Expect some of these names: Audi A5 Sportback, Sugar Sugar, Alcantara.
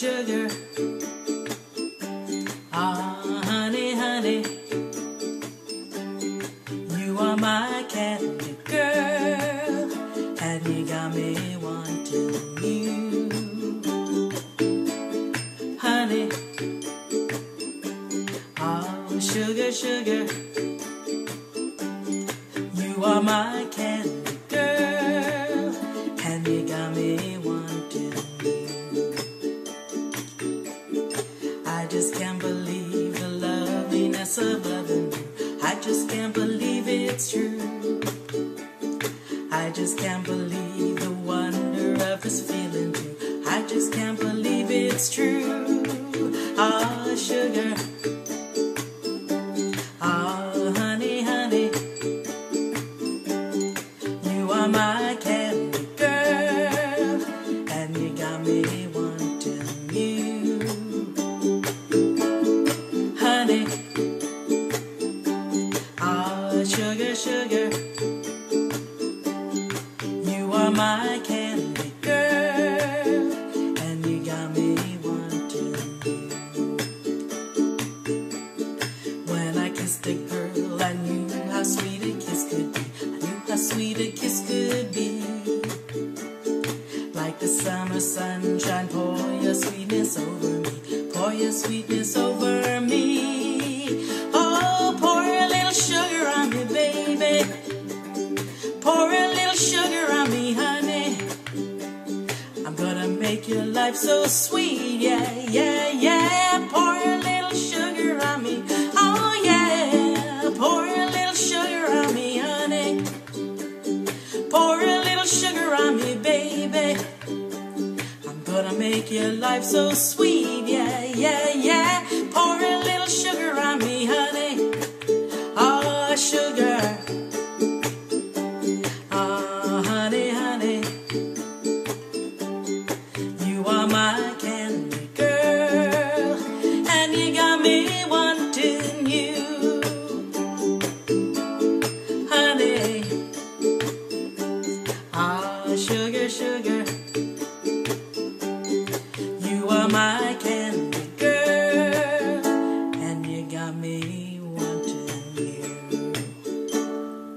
sugar. Ah, honey, honey, you are my candy girl, and you got me wanting you. Honey, oh, sugar, sugar, you are my candy girl, and you got me wanting you. I just can't believe the loveliness of loving you. I just can't believe it's true. I just can't believe the wonder of this feeling too. I just can't believe it's true. Ah, sugar. Ah, honey, honey, you are my candy girl, and you got me wanting you. Honey, ah, sugar, sugar, you are my candy girl, and you got me wanting you. When I kissed a girl, I knew how sweet a kiss could be. I knew how sweet a kiss could be. Like the summer sunshine, pour your sweetness over me. Pour your sweetness over me. Oh, pour a little sugar on me, baby. Pour a little sugar on me, honey. I'm gonna make your life so sweet, yeah, yeah, yeah. Pour a little sugar on me, oh yeah. Pour a little sugar on me, honey. Pour a little sugar on me, baby. I'm gonna make your life so sweet, yeah, yeah, yeah.